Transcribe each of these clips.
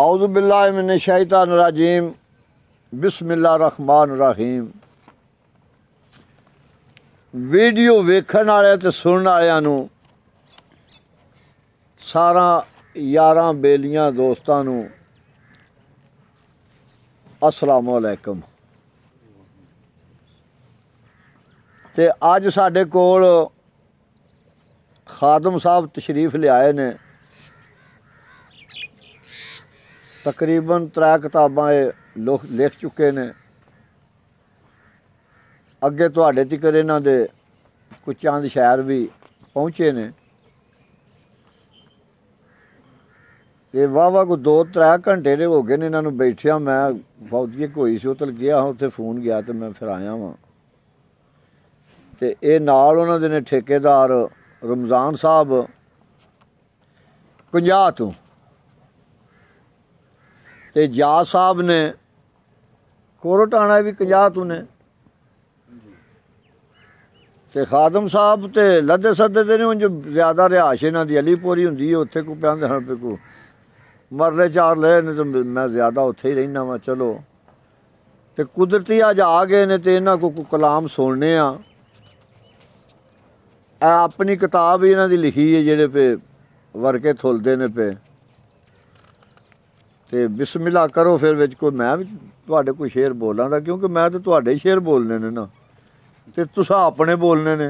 औज़ु बिल्लाहि मिनश शैतानिर रजीम बिस्मिल्लाहिर रहमानिर रहीम। वीडियो वेखण वाले ते सुनण वालेयां नूं सारा यारां बेलियां दोस्तां नूं अस्सलामु अलैकुम। ते अज साडे कोल खादिम साहब तशरीफ लियाए ने। तकरीबन 3 किताबां लिख चुके ने। अगे तुहाडे तकर इन्हां दे कुछ चंद शायर भी पहुँचे ने। ये वाहवा को 2-3 घंटे दे हो गए ने इन्हां नूं बैठिया। मैं फौजी कोई सी उतल गया उत्थे फोन गया तो मैं फिर आया वां। ते ये नाल उन्हां दे ने ठेकेदार रमज़ान साहब 50 तों ते जा साहब ने कोरोटाणा भी 50 तों ने ते खादिम साहब ते लदे सदे ते नहीं उंज ज़्यादा रिहाइश इन्हां दी अलीपुरी हुंदी है। उत्थे को पैंदे हण पे को मरले चार ले ने ते मैं ज़्यादा उत्थे ही रहना वां। चलो ते कुदरती अज आ गए ने ते इन्हां को कलाम सुनने आ। अपनी किताब इन्हां दी लिखी है जिहड़े पे वर्के थुलदे ने पे। ते बिस्मिल्लाह करो फिर विच कोई मैं भी तुहाडे कोई शेर बोलां दा क्योंकि मैं ते तुहाडे शेर बोलने ने ना ते तुसा अपने बोलने ने।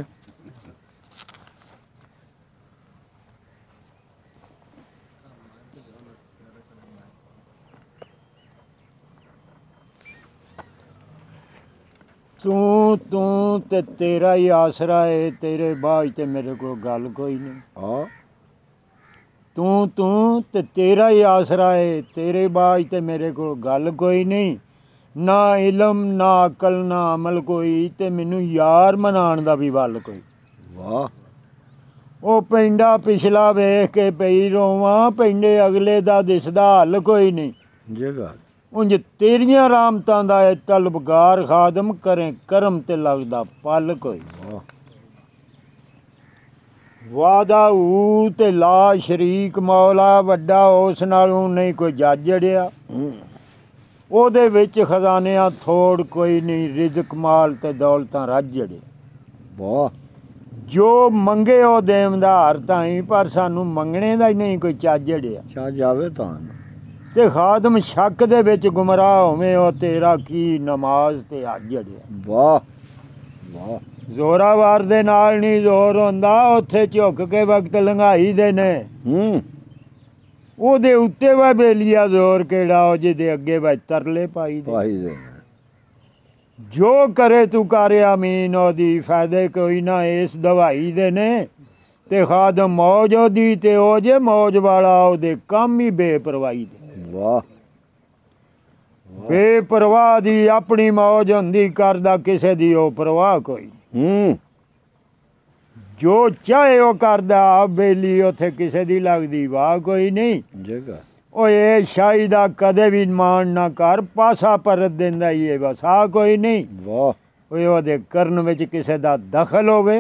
तू तू ते तेरा ही आसरा है, तेरे बाद ते मेरे को गल कोई नहीं। हाँ तू तू ते तेरा ही आसरा है, तेरे बाद ते मेरे को गल कोई नहीं। ना इलम ना अकल ना अमल कोई ते मैनू यार मनाण दा भी वल कोई। वाह ओ पिंडा पिछला वेख के पई रोवां, पिंडे अगले दा दिसदा हल कोई नहीं। जे गल उंज तेरियां रामतां दा ए तलबगार खादम, करें करम ते लगदा पल कोई। वादा ऊ ते ला शरीक मौला, वड्डा उस नालों नहीं कोई जाजड़िया। ਉਹਦੇ ਵਿੱਚ ਖਜ਼ਾਨਿਆਂ ਥੋੜ ਕੋਈ ਨਹੀਂ, ਰਿਜ਼ਕ ਮਾਲ ਤੇ ਦੌਲਤਾਂ ਰੱਜ ਜੜੇ। ਵਾਹ ਜੋ ਮੰਗੇ ਉਹ ਦੇਵਦਾਰ ਤਾਈ, ਪਰ ਸਾਨੂੰ ਮੰਗਣੇ ਦਾ ਹੀ ਨਹੀਂ ਕੋਈ ਚੱਜ ਜੜਿਆ। ਚਾ ਜਾਵੇ ਤਾਂ ਤੇ ਖਾਦਮ ਸ਼ੱਕ ਦੇ ਵਿੱਚ ਗੁੰਮਰਾਹ ਹੋਵੇਂ, ਉਹ ਤੇਰਾ ਕੀ ਨਮਾਜ਼ ਤੇ ਹੱਜ ਜੜਿਆ। ਵਾਹ ਵਾਹ ਜ਼ੋਰਾਵਾਰ ਦੇ ਨਾਲ ਨਹੀਂ ਜ਼ੋਰ ਹੁੰਦਾ, ਉੱਥੇ ਝੁੱਕ ਕੇ ਵਕਤ ਲੰਘਾਈ ਦੇ ਨੇ। ਉਹਦੇ ਉੱਤੇ ਵਾ ਬੇਲੀਆ ਜ਼ੋਰ ਕਿਹੜਾ, ਜਿਹਦੇ ਅੱਗੇ ਵਾ ਤਰਲੇ ਪਾਈ ਦੇ। ਜੋ ਕਰੇ ਤੂੰ ਕਰ ਆਮੀਨ, ਉਹਦੀ ਫਾਇਦੇ ਕੋਈ ਨਾ ਇਸ ਦਵਾਈ ਦੇ ਨੇ। ਤੇ ਖਾਦਮ ਮੌਜ ਉਹਦੀ ਤੇ ਉਹ ਜੇ ਮੌਜ ਵਾਲਾ, ਉਹਦੇ ਕੰਮ ਹੀ ਬੇਪਰਵਾਹੀ ਦੇ। ਵਾਹ ਬੇਪਰਵਾਹ ਦੀ ਆਪਣੀ ਮੌਜ ਹੁੰਦੀ, ਕਰਦਾ ਕਿਸੇ ਦੀ ਉਹ ਪਰਵਾਹ ਕੋਈ। जो चाहे वह करदा, बेली उत्थे किसी दी लगदी वाह कोई नहीं। जगह ओ ये शाही दा कदे भी मान ना कर, पासा परत देंदा ही वसा कोई नहीं। वाह ओ ओदे करन विच किसी दा दखल होवे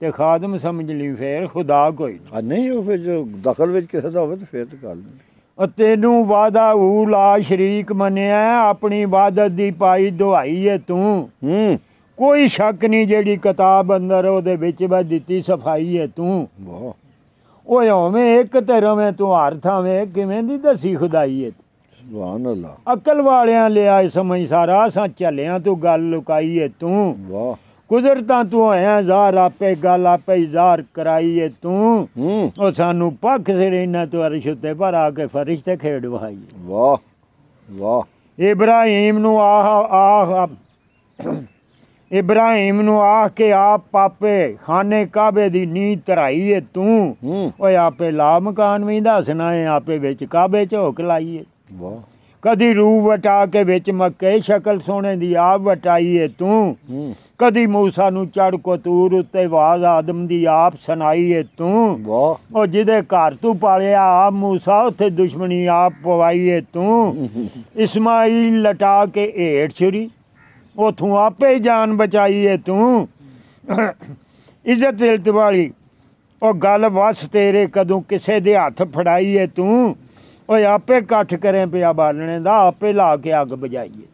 ते खादम समझ ली फिर खुदा कोई नहीं। ओ फिर जो दखल विच किसी दा होवे ते फिर ते गल ओ तेनू वादा ऊ ला शरीक मन्या, अपनी इबादत दी पाई दुआई है तू। कोई शक नहीं, जेड़ी किताब अंदर ओदे विच वा दित्ती सफाई है तू। ओए ओवें एक ते रवें तू हर थावें, किवें दी दसी खुदाई है तू। सुभान अल्लाह अकल वालियां लिया समझ सारा, असां चलियां तू गल लुकाई है तू। कुदरतां तू होया ज़ाहर, आपे गल आपे ज़ाहर कराई है तू। ओ सानू पख सरीना तू अरश उत्ते, पर आके फरिश्ते खेड़ वहाई। वाह वाह इब्राहिम नू इब्राहिम नू आख के आप पापे खाने काबे दी नींह धराई है तू। ओए आपे ला मकान भी दसना है, आपे विच काबे झोक लाई है। कदी रूह वटा के विच मक्के, शक्ल सोने दी आप वटाई है तू। कदी मूसा नू चढ़ को तूर उत्ते, आवाज आदम दी आप सुनाई है तू। ओ जिदे घर तू पालिया आप मूसा, उत्थे दुश्मनी आप पवाई है तू। इस्माइल लटा के हेठ छुरी, उथों आपे जान बचाई है तू। इज्जत इल्तवाली ओ गल वस तेरे, कदों किसे दे हथ फड़ाई है तू। और आपे कट्ठ करें पिया बालने दा, आपे ला के अग बजाइए।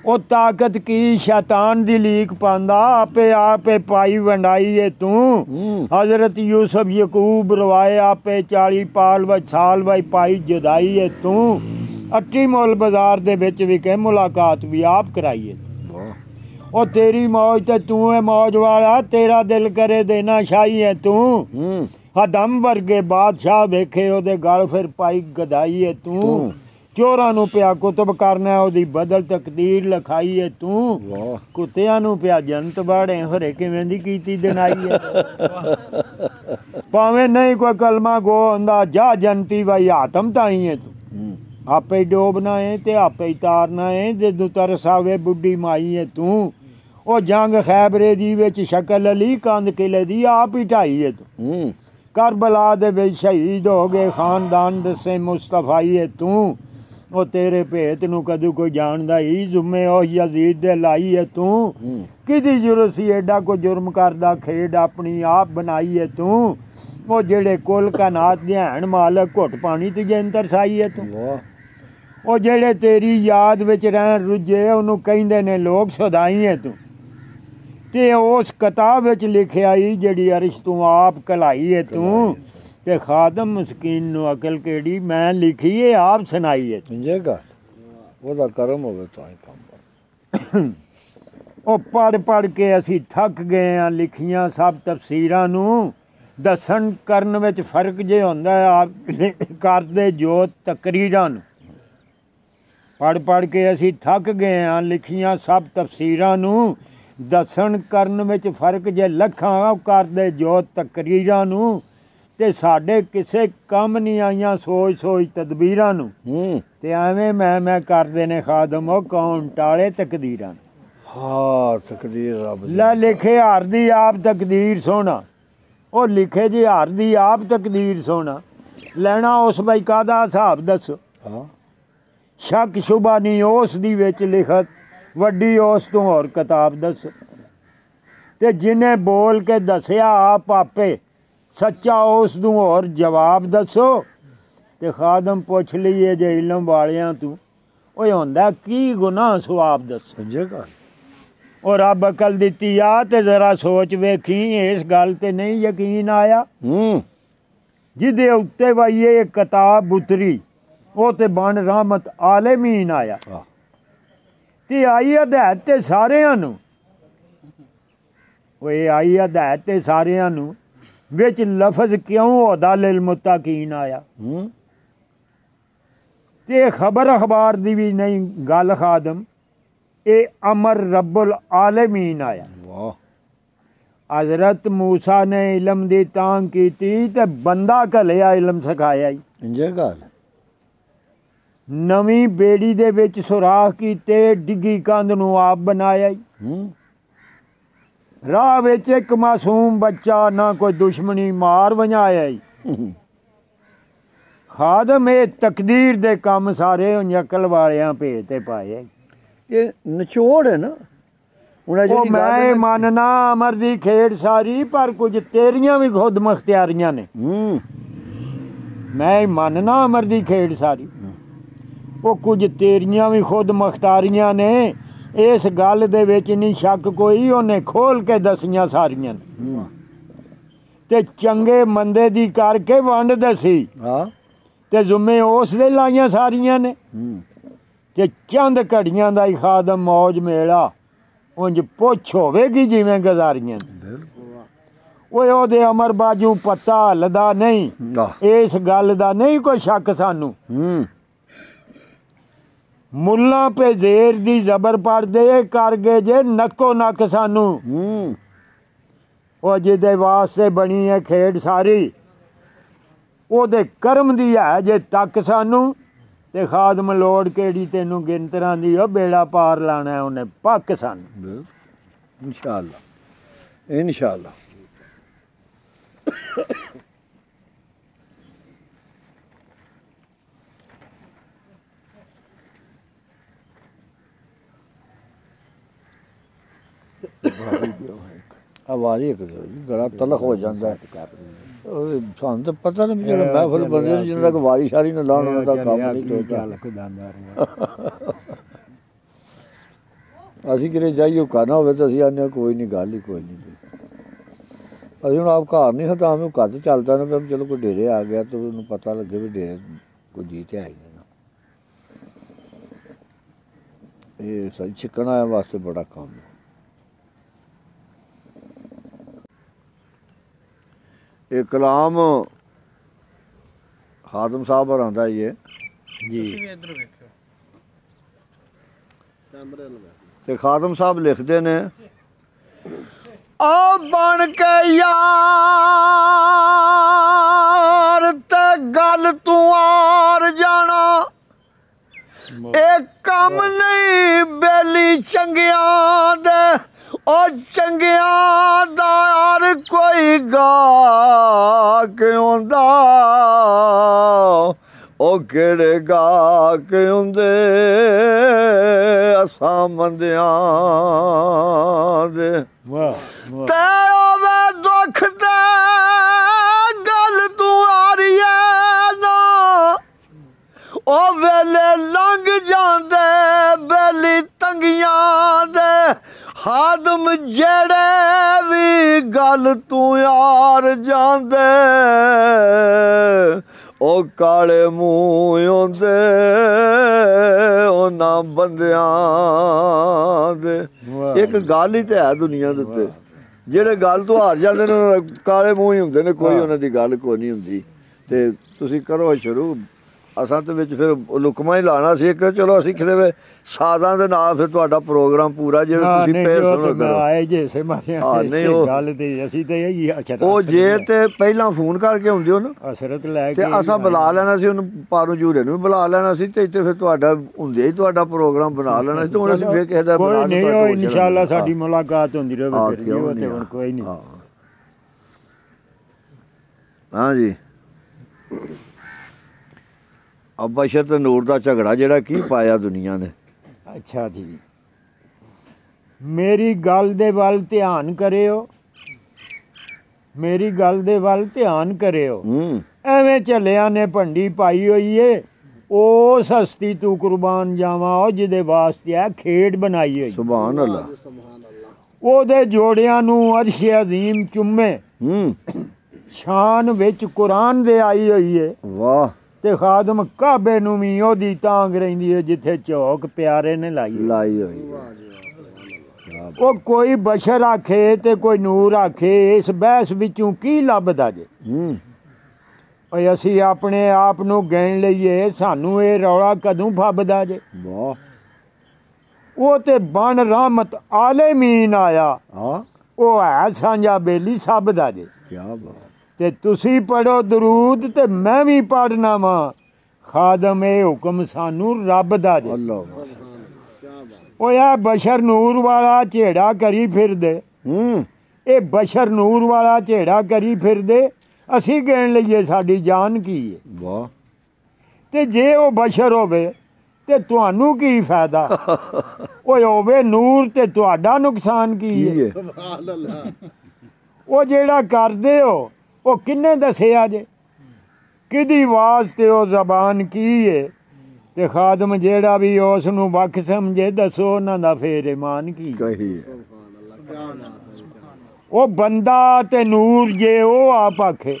ओ ताकत की शैतान दी लीक पांदा, आपे आपे पाई वंडाई है तू। हजरत यूसुफ यकूब रवाए आपे 40 साल पाई जुदाई है तू। 80 मोल बाजार दे विच विके, मुलाकात भी आप कराइए। ओ तेरी मौज ते तू है मौज वाला, तेरा दिल करे देना शाही है तू। खदम वर्गे बादशाह वेखे, ओदे गल फिर पाई गदाई है तू। चोरां नू पिया कुतब करना, ओदी बदल तकदीर लिखाई है तू। कुत्तियां नू पिया जंत बाड़े, हरे किवें दी कीती दिनाई है। भावें नहीं कोई कलमा गो आंदा, जा जनती वाई आतम ताई है तू। आपे ही डोबना है ते आपे ही तारना है, जिदू तरस आवे बुढ़ी माई है तू। ओ जंग खैबरे दी विच शकल अली, कंद किले दी आप ही ढाई है तू। करबला दे विच शहीद हो गए खानदान दसे मुस्तफाई है तू। ओ तेरे भेत नू कदू कोई जानदा ही, जुम्मे ओ यजीद दे लाई है तू। किदी जुर्म सी एडा को जुर्म करदा, खेड अपनी आप बनाई है तू। ओ जेड़े कुल कानात दे हैन मालक, घुट पानी ते जंतर साई है तू। ओ जेड़े तेरी याद विच रहन रुझे, उन्हों कहिंदे ने लोग सदाई है तू। ते उस किताब विच लिखिआ ही, जेड़ी अरिश तू आप कलाई है तू। ते खादम मस्कीन नू अकल केड़ी, मैं लिखी है आप सुनाई है तू। जे गल ओदा करम होवे तां कम। ओ पढ़ के असीं थक गए हां, लिखियां सब तफसीरां नू। दसन करन विच फर्क जे हुंदा है, आप करदे जो तकरीरां नू। पढ़ के असी थक गए हाँ, लिखियां सब तफसीरां नू। दसन करन विच फर्क जे लखां करदे जो तकरीरां नू। ते साडे किसे कम नहीं आईयां सोच तदबीरां नू। ते एवें मैं करदे ने खादम, ओ कौन टाले तकदीरां नू। हाँ तकदीर रब ला लिखे, हार दी आप तकदीर सोना। ओ लिखे जी हार दी आप तकदीर सोना, लैना उस बई कादा हिसाब दसो। हाँ शक शुबा नहीं उस दी विच लिखत, वड्डी उस तू होर किताब दस। ते जिने बोल के दसिया आप आपे, सच्चा उस तू होर जवाब दसो। ते खादम पुछ लीए जे इलम वालियां तू, ओए हुंदा की गुनाह सवाब दस। और रब अकल दिती आ, ते जरा सोच वेखी, इस गल ते नहीं यकीन आया। जिदे उत्ते वाइए किताब उतरी, वो तो बन रहमत आलमीन आया। ते आई हदायत ते सारियां नू, ओए आई हदायत ते सारियां नू। विच लफज क्यों ओदा लिल मुत्ताकीन आया। ते खबर अखबार दी भी नहीं गल खादम, ए अमर रब्बुल आलमीन आया। हजरत मूसा ने इलम दी तांग कीती, ते बंदा घलिया इलम सिखाया। नवी बेड़ी दे विच सुराख कीते, डिगी कंध नू आप बनाया। राह विच एक मासूम बच्चा, ना कोई दुश्मनी मार वंजाया। खादम ए तकदीर दे काम सारे अकल वालियां भेते पाए। ये नचोड़ है ना। ओ मैं मानना अमर दी खेड़ सारी, पर कुछ तेरियां भी खुद मख्तियारियां ने। मैं मानना अमर दी खेड़ सारी, वो कुछ तेरियां भी खुद मख्तारियां ने। इस गल दे विच नहीं शक कोई, उन्हें खोल के दसियां सारियां ने। ते चंगे मंदे दी करके वंड दसी, ते जुम्मे उस दे लाइयां सारियां ने। ते चंद घड़ियां दा ही खादम मौज मेला, उंज पुछ होवेगी जिवें गजारियां ने। ओए ओदे अमर बाजू पत्ता हलदा नहीं, इस गल दा नहीं कोई शक सानू। मुल्ला पे जेर दी जबर पड़ दे, कर गए जे नक्को नक सानू। और जिदे वास्ते बनी है खेड़ सारी, ओदे करम दी है जे तक सानू। ते खादम लोड़ केड़ी तेनू गिनतरां दी, ओ बेड़ा पार लाना है उन्हें पक्क सानू। इंशाअल्लाह इंशाअल्लाह। आवाज़ एक गला तलख हो जाता है। ਸਾਨੂੰ ਤਾਂ ਪਤਾ ਨਹੀਂ ਜਿਹੜਾ ਮਹਿਫਲ ਬੰਦੇ ਨੂੰ ਜਿਹਨਾਂ ਤੱਕ ਵਾਰੀ ਸ਼ਾਰੀ ਨਾ ਲਾਉਣ ਉਹਨਾਂ ਦਾ ਕੰਮ ਨਹੀਂ ਚੋਦਾ। ਅਸੀਂ ਕਿਤੇ ਜਾਈਏ ਕਰਨਾ ਹੋਵੇ ਤਾਂ ਅਸੀਂ ਆਨੇ ਕੋਈ ਨਹੀਂ ਗੱਲ ਹੀ ਕੋਈ ਨਹੀਂ। ਅਸੀਂ ਹੁਣ ਆਪ ਘਰ ਨਹੀਂ ਹਟਾਂ ਉਹ ਘਰ ਚੱਲਦਾ ਨਾ ਵੀ ਚਲੋ ਕੋਈ ਡੇਰੇ ਆ ਗਿਆ ਤਾਂ ਉਹਨੂੰ ਪਤਾ ਲੱਗੇ ਵੀ ਡੇਰੇ ਕੋਈ ਜੀ ਤੇ ਆਈ ਨਹੀਂ ਨਾ। ਇਹ ਸਹੀ ਛਕਣਾ ਵਾਸਤੇ ਬੜਾ ਕੰਮ ਹੈ। ये कलाम खादिम साहब और आता ये जी ते खादिम साहब लिखते ने ओ बन के यार ते गल तू आर जाना एक कम नहीं बेली चंगिया दे और चंगिया दार कोई गा क्यों दा ओ केड़े गा क्यों दे असा मंदिया दे ते ओवे दुख दे गल तू आरिया ना ओ वेले लंघ जांदे बेली तंगिया दे खादिम जेड़े भी गल तू यार जांदे ओ काले मूंह आंदे उन्हां बंदियां दे। एक गल ही तो है दुनिया दे उत्ते जेड़े गल तू हार जांदे ने काले मूंह ही हुंदे ने कोई उन्हां दी गल कोई नहीं हुंदी। ते तुसीं करो शुरू असां तो विच फिर लुकमा ही लाना सी कि चलो असीं किसे साज़ां दे नाल फिर तुहाडा प्रोग्राम पूरा जिवें तुसीं ओ जे ते पहलां फोन करके हुंदे हो ना असरत लै के ते असां बुला लैना सी उहनूं पारू जूरे नूं बुला लैना सी ते इत्थे फिर तुहाडा हुंदे ही तुहाडा प्रोग्राम बना लैना सी ते हुण असीं फिर किसे दा कोई नहीं हो इंशाअल्लाह साडी मुलाकात हुंदी रहे फिर जी ओ ते हुण कोई नहीं। हां जी बशर ते नूर दा झगड़ा जेड़ा की पाया दुनिया ने। अच्छा जी मेरी गल दे वल ध्यान करेओ मेरी गल दे वल ध्यान करेओ एवें चलिया ने भंडी पाई होई है उस हस्ती तू कुर्बान जावा जिहदे वास्ते खेड बनाई है। सुभान अल्लाह ओदे जोड़ियां नू अरशे अजीम चुम्मे शान विच कुरान दे आई होई है। वाह ते खादिम काबे नूं वी ओदी तांग रहिंदी है जिथे चौक प्यारे ने लाई ओ कोई बशर आखे ते कोई नूर आखे इस बहस विचों की लभदा जे। और असी अपने आप नूं गिण लईए सानूं इह रौला कदों फबदा जे। वाह ओ ते बन रहमत आलमीन आया ओ है सांझा बेली सबदा जे। क्या बात ते तुसी पढ़ो दरूद ते मैं भी पढ़ना वा खादिम ए हुक्म सानू रब दा जे। ओ यार बशर नूर वाला झेड़ा करी फिर दे ए बशर नूर वाला झेड़ा करी फिर दे असी गिण लईए साडी जान की है। वाह ते जे ओ बशर होवे ते तुहानू की फायदा ओए होवे नूर ते तुहाडा नुकसान की है। सुभान अल्लाह ओ जेड़ा करदे हो ओ किन्ने दस्या जे किदी वास्ते ओ जबान की है। ते खादिम जेड़ा भी उस नूं वख समझे दसो उन्हां दा फेर ईमान की ओ बंदा ते नूर जे ओ आप आखे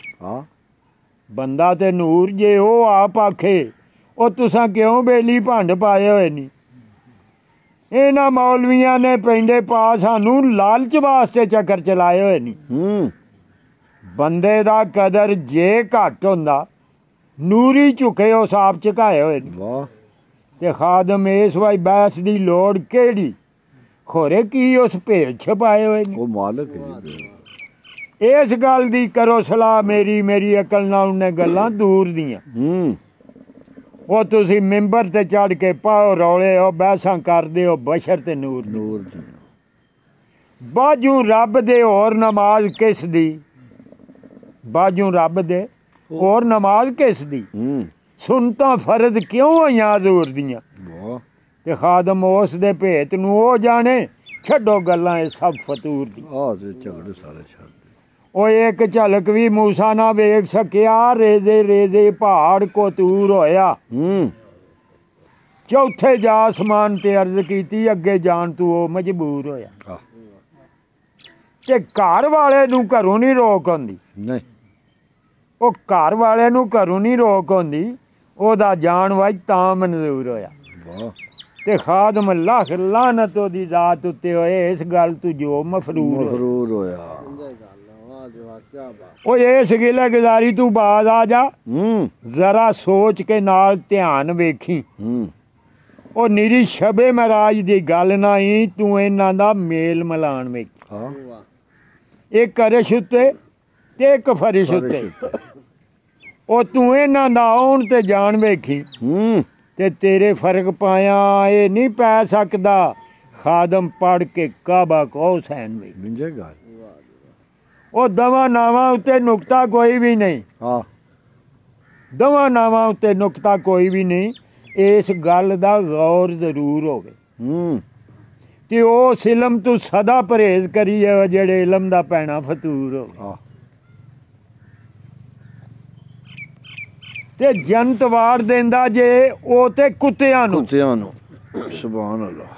बंदा ते नूर जे ओ आप आखे ओ तुसां क्यों बेली भंड पाए होए नहीं। इन्हां मौलवियां ने पेंडे पा सानूं लालच वास्ते चक्कर चलाए होए नहीं। बंदे दा कदर जे घट होंदा नूरी झुके हो साफ झुकाए होए। वाह ते खादिम इस वाई बहस दी लोड़ केड़ी खोरे की उस भेज छपाए होए ओ मालक जी। इस गल दी करो सलाह मेरी मेरी अकल नाल ने गल्लां दूर दियां ओ तुसी मिंबर ते चढ़ के पाओ रौले ओ बहसां करदे हो बशर ते नूर दी बाजू रब दे होर नमाज किस दी बाजू रब दे और नमाज किस दी सुनता फर्ज क्यों आईया हजूर दियां ते खादिम उस दे भेत नूं ओ जाने छड्डो गल्लां सब फतूर दी ओ एक झलक भी मूसा ना वेख सकिया, रेजे रेजे पहाड़ को तूर होया। चौथे जा आसमान ते अर्ज की अगे जान तू ओ मजबूर होया। ते घर वाले नू घरों नहीं रोक आंदी, वो घर वाले नू घरों नहीं रोक आंदी, ओदा जान वाज तां मंजूर होया। ते खादम अल्लाह लानत ओदी जात उत्ते होए, इस गल तू जो मफरूर होया। ओ इस गिला गुजारी तू बाज आ जा, जरा सोच के नाल ध्यान वेखी। ओ निरी शबे महराज दी गल ना ही, तू इन्हां दा मेल मिलान वेखी। एक अरिश उत्ते ते एक फरिश उत्ते, ओ तू इन्हां दा आउण ते जान वेखी। ते तेरे फर्क पाया ए नहीं पै सकदा, खादम पढ़ के काबा को हुसैन वेखी। ओ दवा नावां उत्ते नुकता कोई भी नहीं। हाँ, दवा नावां उत्ते नुकता कोई भी नहीं। इस गल दा गौर जरूर होवे। ते उस इलम तू सदा परहेज करिए, जेड़े इलम दा पैना फतूर होवे। हाँ, ते जंत वार देंदा जे ओ ते कुत्तियां नू। सुभान अल्लाह।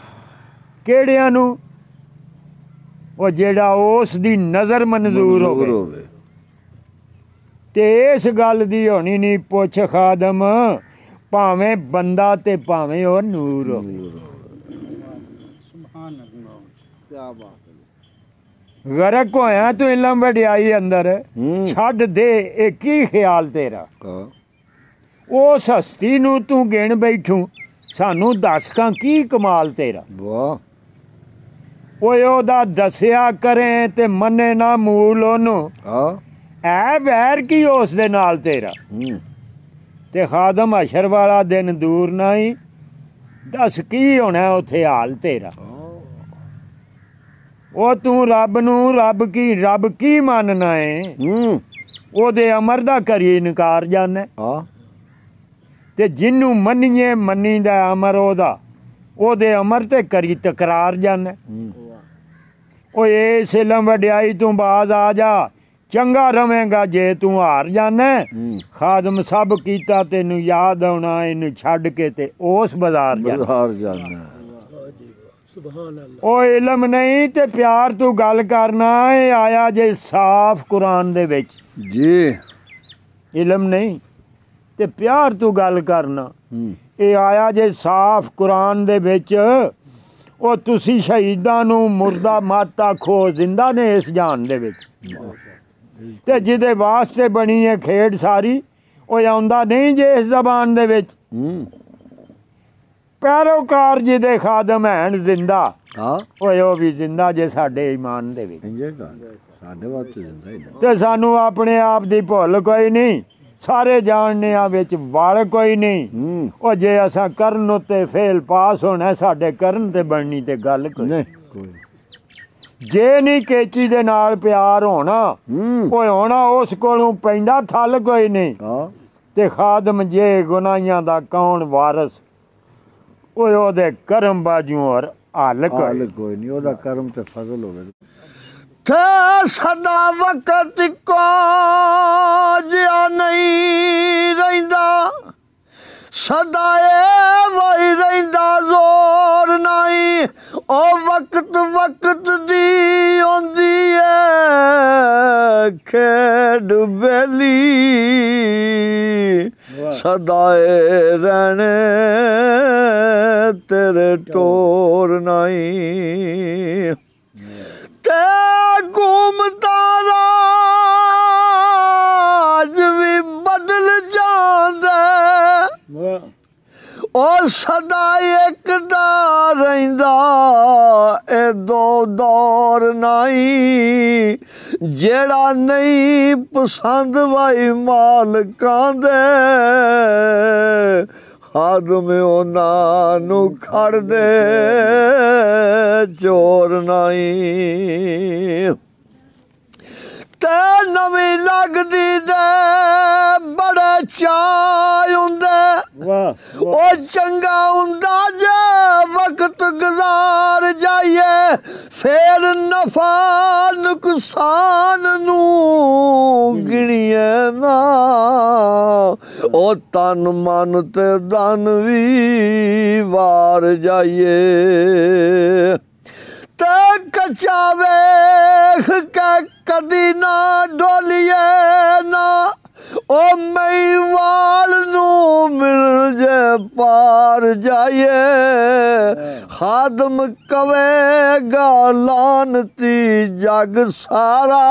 केड़ियां नू? वो जेड़ा उस दी नज़र मंजूर होवे। ते इस गल दी होनी नहीं पुछ खादम, भावें बंदा ते भावें ओ नूर होवे। गरक होया तू इलम वड्याई अंदर, छड़ दे ए की ख्याल तेरा। उस हस्ती नू तू गिण बैठू, सानू दसका की कमाल तेरा। वाह। ओए ओदा दस्या करें ते मने ना मूल ओनू, ऐ वैर की उस दे नाल तेरा। ते खादम अशर वाला दिन दूर नहीं, दस की होना उथे हाल तेरा। ओ तू रब नू रब की मानना है, ओदे अमर दा करी इनकार जाने। ते जिन्नू मनिए मनी दा अमर ओदा, ओदे अमर ते करी तकरार जाने। ओ इस इलम वड्याई तू बाज आ जा, चंगा रवेंगा जे तू हार जाने। खादम सब कीता तेनू याद आना, इनू छड़ के ते उस बाजार जाना। ओ इलम नहीं ते प्यार तू गल करना है, आया जे साफ कुरान दे विच जी। इलम नहीं ते प्यार तू गल करना, ये आया जे साफ कुरान दे विच। ओ तुसी शहीदां नू मुर्दा मत आखो, जिंदा ने इस जान दे विच। ते जिदे वास्ते बनी है खेड सारी, ओ आंदा नहीं जे इस जबान दे विच। पैरोकार जिदे खादम हैन जिंदा, ओए ओ भी जिंदा जे साडे ईमान दे विच। साडे वास्ते जिंदा ते सानू अपने आप दी भुल कोई नहीं, सारे जानने विच वाल कोई नहीं। ओ जे असा करन उत्ते फेल पास होना, साडे करन ते बननी ते गल कोई नहीं। जे नहीं केची दे नाल प्यार होना, ओ होना उस कोलों पैंदा थल कोई नहीं। ते खादम जे गुनाहियां दा कौन वारस, ओए ओदे करम बाजू और हाल कोई नहीं। ओदा करम ते फजल होवे। थे सदा वक़्त को जिया नहीं रहिंदा, सदा वही रहिंदा जोर नहीं। ओ वक़्त वक़्त दी होंदी ऐ खेड बेली, सदा रहने तेरे टोर नहीं। ते घूमता राज भी बदल जांदा, और सदा एक दा रहिंदा ए दो दौर नहीं। जेड़ा नहीं पसंद वाई मालकां दे, खादम ओनानू खड़ दे चोर नहीं। ते नवी लगदी दे बड़े चाय हुंदे, ओ चंगा हुंदा जे वक्त गुजार जाइए। फिर नफा नुकसान गिणिए ना ओ तन मन ते धन वी वार जाइए ते कच्चा वेख के कदी ना डोलिए ना ओ मई वाल नूं मिल जे पार जाइए खादम कवेगा लानती जग सारा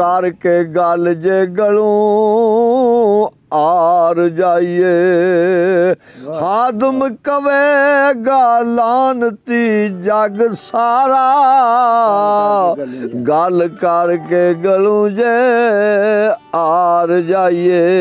करके गल जे गलों आर जाइए खादम कवेगा लानती जग सारा गल करके गलों जे आर जाइए।